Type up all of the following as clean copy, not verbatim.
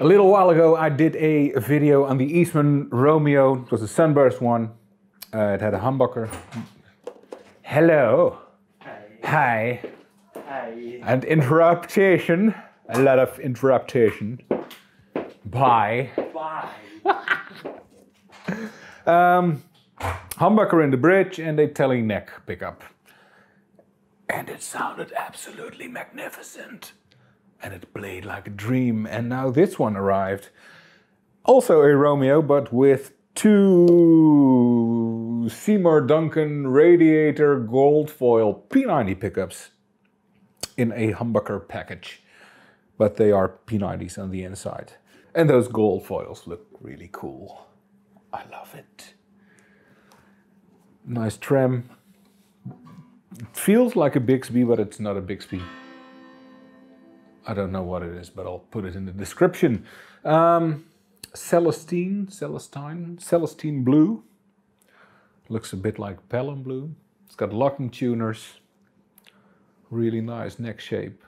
A little while ago I did a video on the Eastman Romeo. It was a sunburst one. It had a humbucker. Hello. Hi. Hi. And interruptation. A lot of interruptation. Bye. Bye. Humbucker in the bridge and a telly neck pickup. And it sounded absolutely magnificent. And it played like a dream. And now this one arrived. Also a Romeo, but with two Seymour Duncan Radiator Gold Foil P90 pickups in a humbucker package. But they are P90s on the inside. And those gold foils look really cool. I love it. Nice trem. It feels like a Bixby, but it's not a Bixby. I don't know what it is, but I'll put it in the description. Celestine Blue. Looks a bit like Pelham Blue. It's got locking tuners. Really nice neck shape.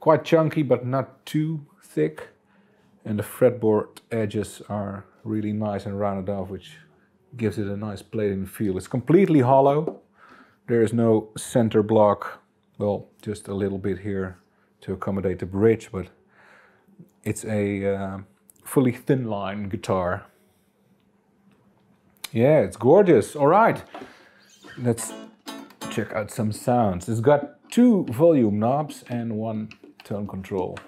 Quite chunky, but not too thick. And the fretboard edges are really nice and rounded off, which gives it a nice plating feel. It's completely hollow. There is no center block. Well, just a little bit here to accommodate the bridge, but it's a fully thin line guitar. Yeah, it's gorgeous. All right, let's check out some sounds. It's got two volume knobs and one tone control.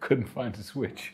Couldn't find a switch.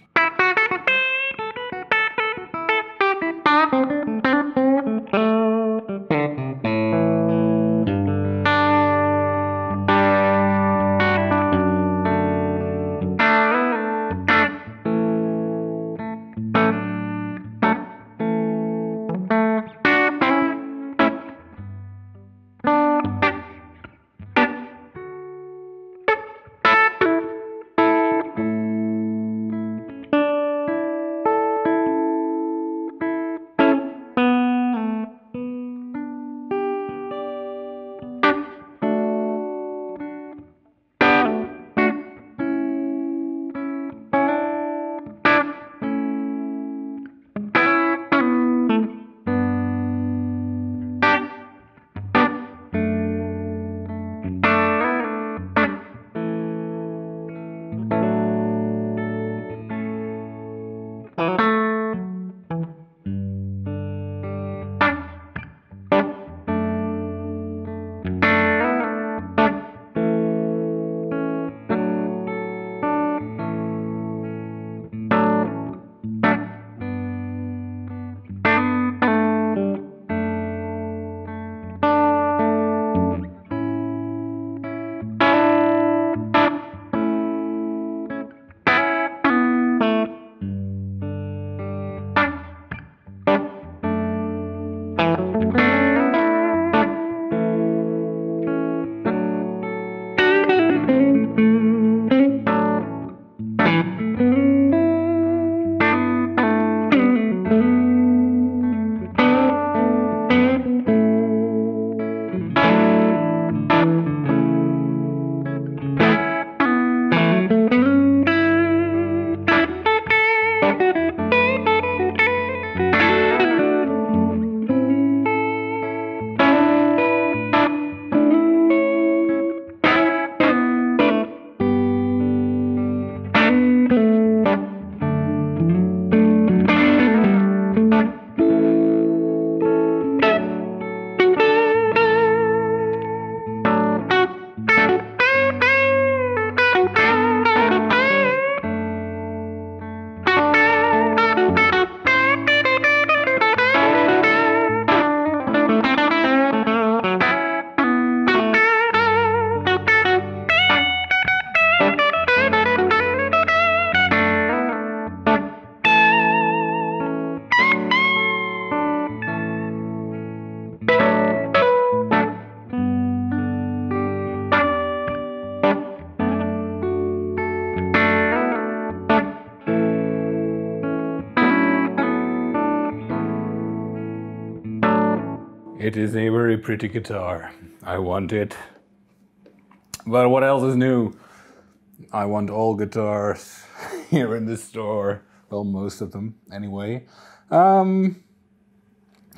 It is a very pretty guitar. I want it. But what else is new? I want all guitars here in the store. Well, most of them, anyway. In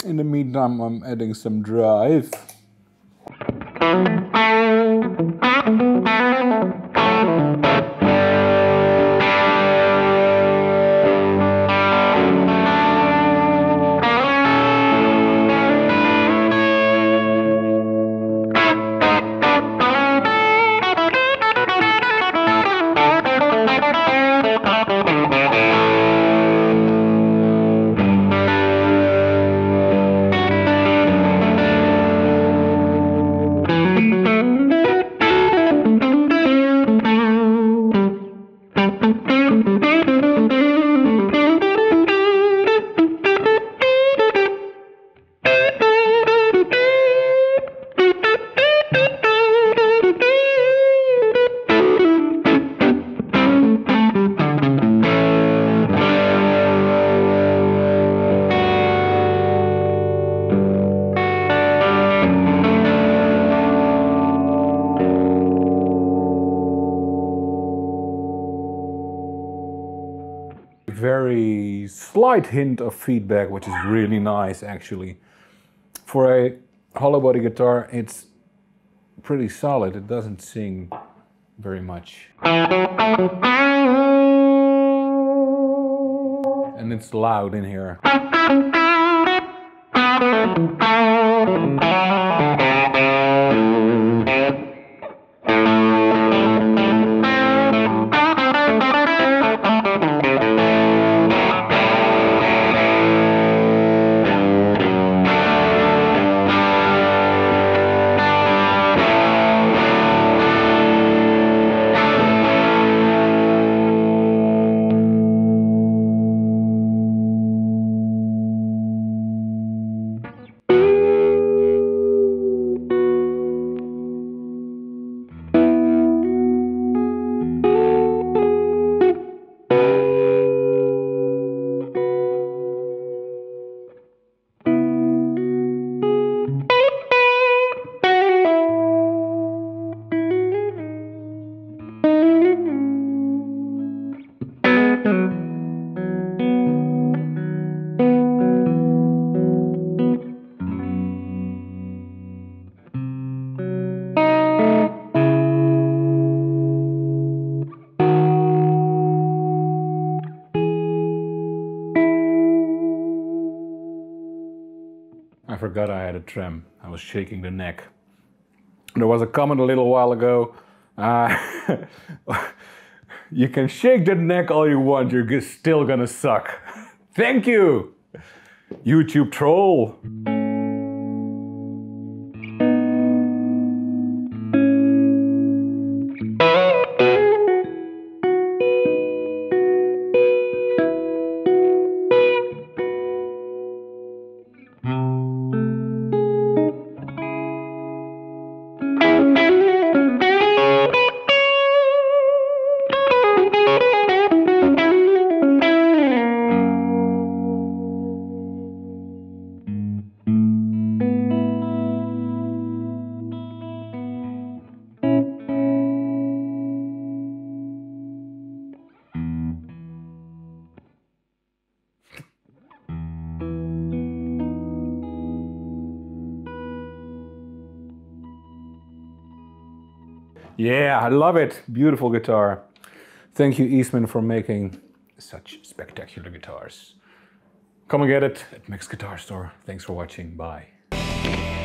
the meantime, I'm adding some drive. Very slight hint of feedback, which is really nice actually. For a hollow body guitar, it's pretty solid. It doesn't sing very much. And it's loud in here. I forgot I had a trem. I was shaking the neck. There was a comment a little while ago. You can shake the neck all you want, you're still gonna suck. Thank you, YouTube troll. Yeah, I love it. Beautiful guitar. Thank you, Eastman, for making such spectacular guitars. Come and get it at Mixed Guitar Store. Thanks for watching. Bye.